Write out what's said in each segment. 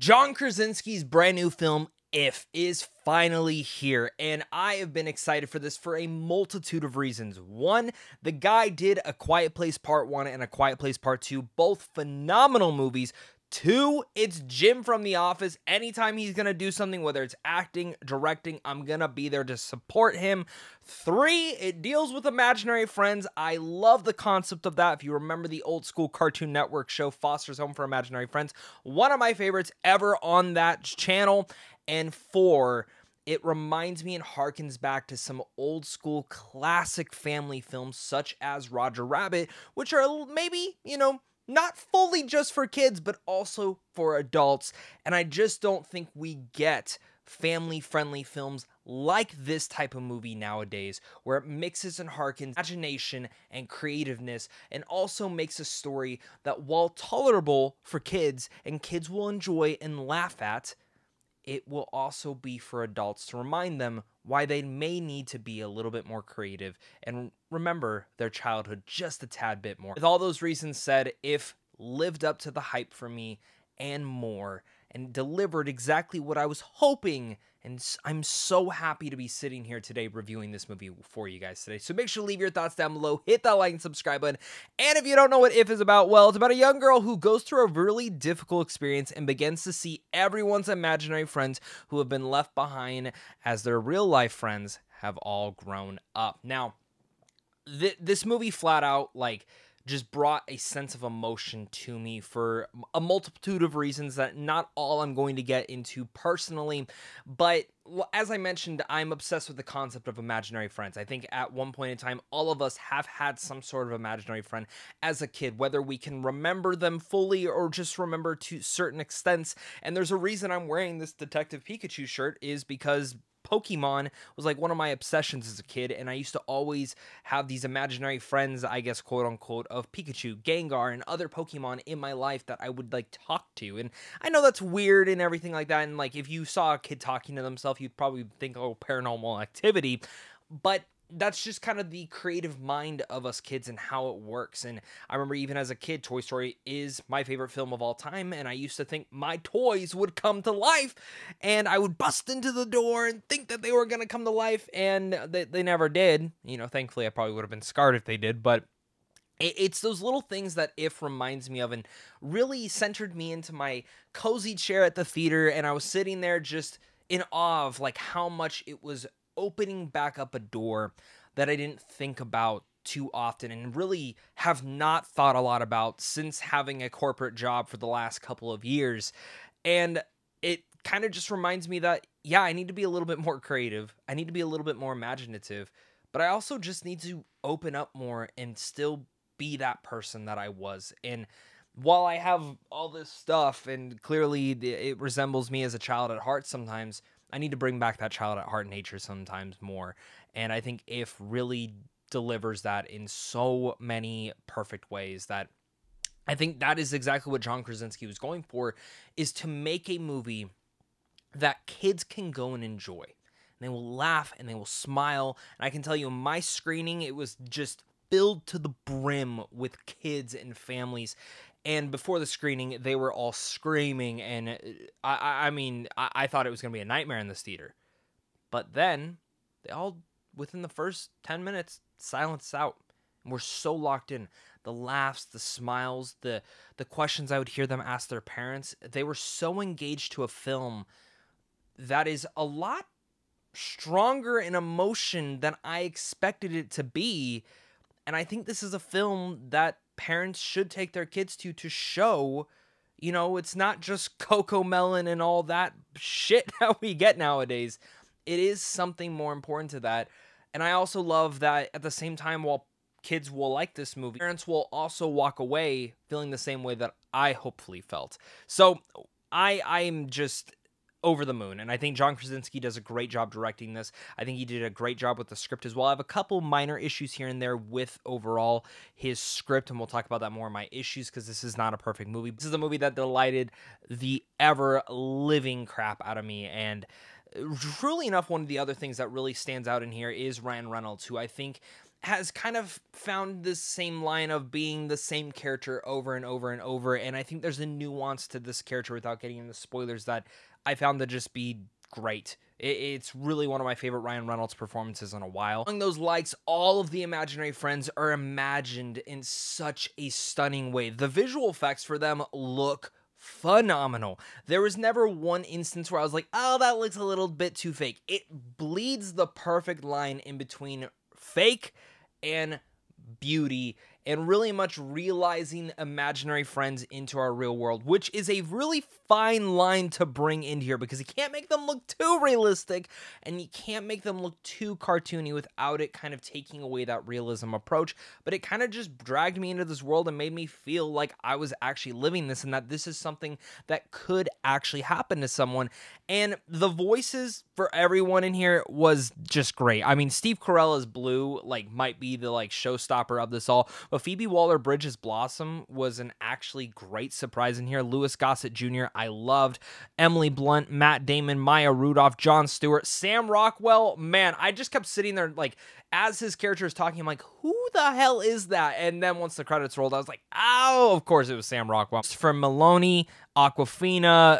John Krasinski's brand new film, IF, is finally here, and I have been excited for this for a multitude of reasons. One, the guy did A Quiet Place Part One and A Quiet Place Part Two, both phenomenal movies. Two, it's Jim from The Office. Anytime he's going to do something, whether it's acting, directing, I'm going to be there to support him. Three, it deals with imaginary friends. I love the concept of that. If you remember the old school Cartoon Network show, Foster's Home for Imaginary Friends, one of my favorites ever on that channel. And four, it reminds me and harkens back to some old school classic family films such as Roger Rabbit, which are maybe, you know, not fully just for kids, but also for adults. And I just don't think we get family-friendly films like this type of movie nowadays, where it mixes and harkens imagination and creativeness and also makes a story that, while tolerable for kids and kids will enjoy and laugh at, it will also be for adults to remind them why they may need to be a little bit more creative and remember their childhood just a tad bit more. With all those reasons said, IF lived up to the hype for me and more, and delivered exactly what I was hoping, and I'm so happy to be sitting here today reviewing this movie for you guys today. So make sure to leave your thoughts down below, hit that like and subscribe button, and if you don't know what IF is about, well, it's about a young girl who goes through a really difficult experience and begins to see everyone's imaginary friends who have been left behind as their real-life friends have all grown up. Now, this movie flat out, like, just brought a sense of emotion to me for a multitude of reasons that not all I'm going to get into personally, but as I mentioned, I'm obsessed with the concept of imaginary friends. I think at one point in time, all of us have had some sort of imaginary friend as a kid, whether we can remember them fully or just remember to certain extents. And there's a reason I'm wearing this Detective Pikachu shirt is because Pokemon was like one of my obsessions as a kid, and I used to always have these imaginary friends, I guess, quote unquote, of Pikachu, Gengar, and other Pokemon in my life that I would like talk to. And I know that's weird and everything like that, and like if you saw a kid talking to themselves, you'd probably think, oh, Paranormal Activity, but that's just kind of the creative mind of us kids and how it works. And I remember even as a kid, Toy Story is my favorite film of all time. And I used to think my toys would come to life, and I would bust into the door and think that they were going to come to life. And they never did. You know, thankfully, I probably would have been scarred if they did. But it's those little things that IF reminds me of and really centered me into my cozy chair at the theater. And I was sitting there just in awe of like how much it was opening back up a door that I didn't think about too often and really have not thought a lot about since having a corporate job for the last couple of years. And it kind of just reminds me that, yeah, I need to be a little bit more creative. I need to be a little bit more imaginative, but I also just need to open up more and still be that person that I was. And while I have all this stuff and clearly it resembles me as a child at heart sometimes, I need to bring back that child at heart nature sometimes more. And I think IF really delivers that in so many perfect ways that I think that is exactly what John Krasinski was going for, is to make a movie that kids can go and enjoy. And they will laugh and they will smile. And I can tell you, my screening, it was just filled to the brim with kids and families. And before the screening, they were all screaming, and I mean, I thought it was going to be a nightmare in this theater. But then, they all, within the first 10 minutes, silenced out. And we're so locked in. The laughs, the smiles, the questions I would hear them ask their parents. They were so engaged to a film that is a lot stronger in emotion than I expected it to be. And I think this is a film that parents should take their kids to show, you know, it's not just Cocomelon and all that shit that we get nowadays. It is something more important to that. And I also love that at the same time, while kids will like this movie, parents will also walk away feeling the same way that I hopefully felt. So I'm just over the moon, and I think John Krasinski does a great job directing this. I think he did a great job with the script as well. I have a couple minor issues here and there with overall his script, and we'll talk about that more in my issues because this is not a perfect movie. This is a movie that delighted the ever-living crap out of me, and truly enough, one of the other things that really stands out in here is Ryan Reynolds, who I think has kind of found this same line of being the same character over and over and over. And I think there's a nuance to this character, without getting into spoilers, that I found to just be great. It's really one of my favorite Ryan Reynolds performances in a while. Among those likes, all of the imaginary friends are imagined in such a stunning way. The visual effects for them look phenomenal. There was never one instance where I was like, oh, that looks a little bit too fake. It bleeds the perfect line in between fake and beauty, and really much realizing imaginary friends into our real world, which is a really fine line to bring in here, because you can't make them look too realistic and you can't make them look too cartoony without it kind of taking away that realism approach. But it kind of just dragged me into this world and made me feel like I was actually living this, and that this is something that could actually happen to someone. And the voices for everyone in here was just great. I mean, Steve Carell as Blue might be the showstopper of this all. But Phoebe Waller-Bridge's Blossom was an actually great surprise in here. Louis Gossett Jr. I loved. Emily Blunt, Matt Damon, Maya Rudolph, John Stewart, Sam Rockwell. Man, I just kept sitting there as his character is talking, I'm like, who the hell is that? And then once the credits rolled, I was like, oh, of course it was Sam Rockwell. From Maloney, Awkwafina,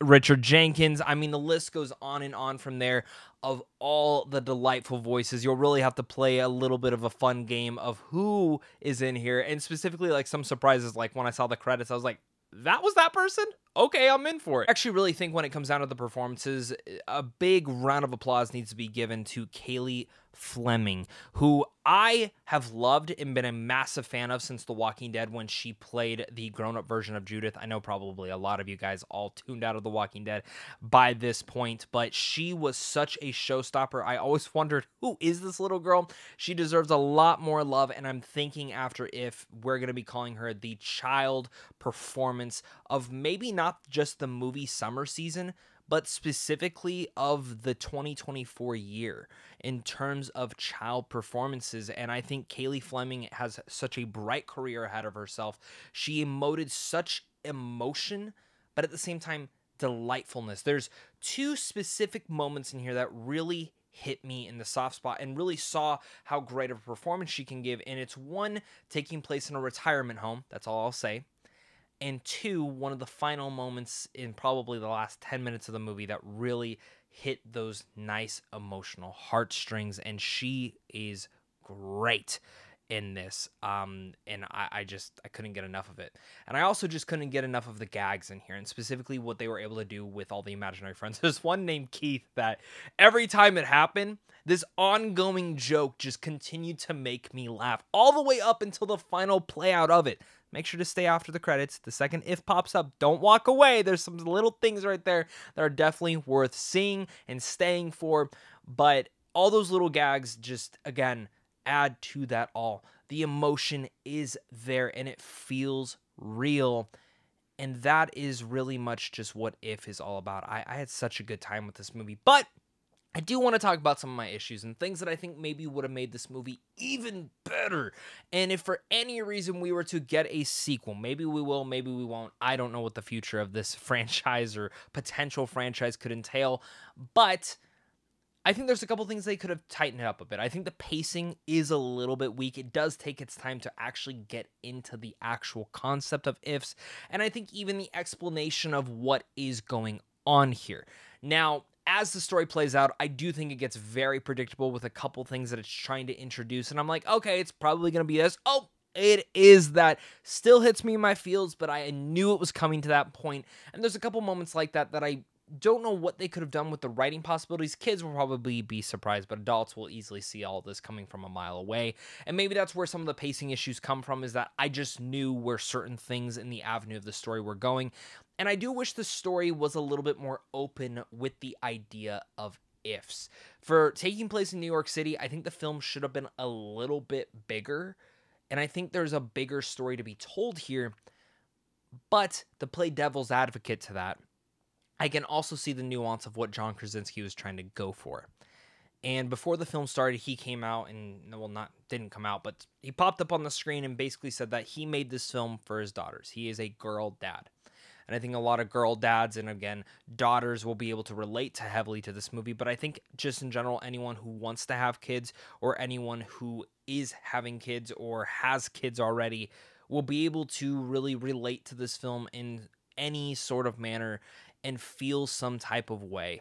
Richard Jenkins. I mean, the list goes on and on from there of all the delightful voices. You'll really have to play a little bit of a fun game of who is in here, and specifically some surprises. Like when I saw the credits, I was like, that was that person? Okay, I'm in for it. I actually really think when it comes down to the performances, a big round of applause needs to be given to Cailey Fleming, who I have loved and been a massive fan of since The Walking Dead, when she played the grown-up version of Judith. I know probably a lot of you guys all tuned out of The Walking Dead by this point, but she was such a showstopper. I always wondered, who is this little girl? She deserves a lot more love, and I'm thinking after IF, we're going to be calling her the child performance of maybe not just the movie summer season, but specifically of the 2024 year in terms of child performances. And I think Cailey Fleming has such a bright career ahead of herself. She emoted such emotion, but at the same time, delightfulness. There's two specific moments in here that really hit me in the soft spot and really saw how great of a performance she can give. And it's one taking place in a retirement home. That's all I'll say. And two, one of the final moments in probably the last 10 minutes of the movie that really hit those nice emotional heartstrings. And she is great in this. And I couldn't get enough of it. And I also just couldn't get enough of the gags in here, and specifically what they were able to do with all the imaginary friends. There's one named Keith that every time it happened, this ongoing joke just continued to make me laugh all the way up until the final play out of it. Make sure to stay after the credits. The second IF pops up, don't walk away. There's some little things right there that are definitely worth seeing and staying for. But all those little gags just, again, add to that all. The emotion is there and it feels real. And that is really much just what IF is all about. I had such a good time with this movie. But I do want to talk about some of my issues and things that I think maybe would have made this movie even better. And if for any reason we were to get a sequel, maybe we will, maybe we won't. I don't know what the future of this franchise or potential franchise could entail, but I think there's a couple things they could have tightened up a bit. I think the pacing is a little bit weak. It does take its time to actually get into the actual concept of IFs, and I think even the explanation of what is going on here. Now, as the story plays out, I do think it gets very predictable with a couple things that it's trying to introduce. And I'm like, okay, it's probably going to be this. Oh, it is that. Still hits me in my feels, but I knew it was coming to that point. And there's a couple moments like that that I don't know what they could have done with the writing possibilities. Kids will probably be surprised, but adults will easily see all this coming from a mile away. And maybe that's where some of the pacing issues come from, is that I just knew where certain things in the avenue of the story were going. And I do wish the story was a little bit more open with the idea of IFs. For taking place in New York City, I think the film should have been a little bit bigger. And I think there's a bigger story to be told here. But to play devil's advocate to that, I can also see the nuance of what John Krasinski was trying to go for. And before the film started, he came out and, well, didn't come out, but he popped up on the screen and basically said that he made this film for his daughters. He is a girl dad. And I think a lot of girl dads and, again, daughters will be able to relate to heavily to this movie. But I think just in general, anyone who wants to have kids or anyone who is having kids or has kids already will be able to really relate to this film in any sort of manner and feel some type of way.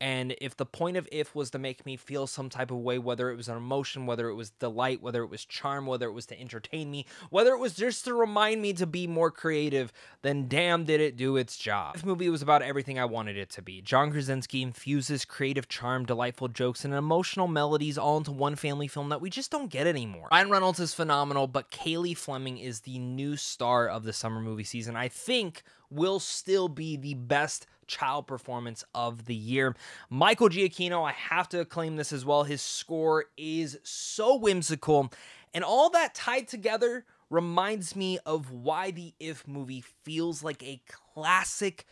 And if the point of IF was to make me feel some type of way, whether it was an emotion, whether it was delight, whether it was charm, whether it was to entertain me, whether it was just to remind me to be more creative, then damn did it do its job. This movie was about everything I wanted it to be. John Krasinski infuses creative charm, delightful jokes, and emotional melodies all into one family film that we just don't get anymore. Ryan Reynolds is phenomenal, but Cailey Fleming is the new star of the summer movie season. I think will still be the best child performance of the year. Michael Giacchino, I have to acclaim this as well. His score is so whimsical, and all that tied together reminds me of why the IF movie feels like a classic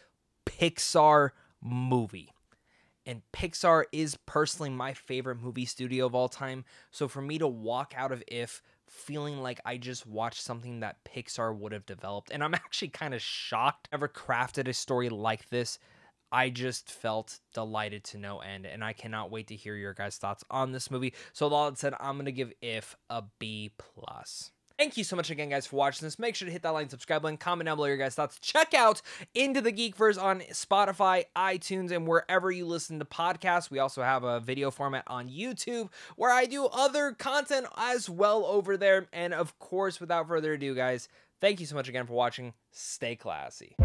Pixar movie. And Pixar is personally my favorite movie studio of all time, so for me to walk out of IF feeling like I just watched something that Pixar would have developed. And I'm actually kind of shocked. Never crafted a story like this. I just felt delighted to no end. And I cannot wait to hear your guys' thoughts on this movie. So with all that said, I'm going to give IF a B+. Thank you so much again, guys, for watching this. Make sure to hit that like, subscribe button, comment down below your guys' thoughts. Check out Into the Geekverse on Spotify, iTunes, and wherever you listen to podcasts. We also have a video format on YouTube where I do other content as well over there. And, of course, without further ado, guys, thank you so much again for watching. Stay classy.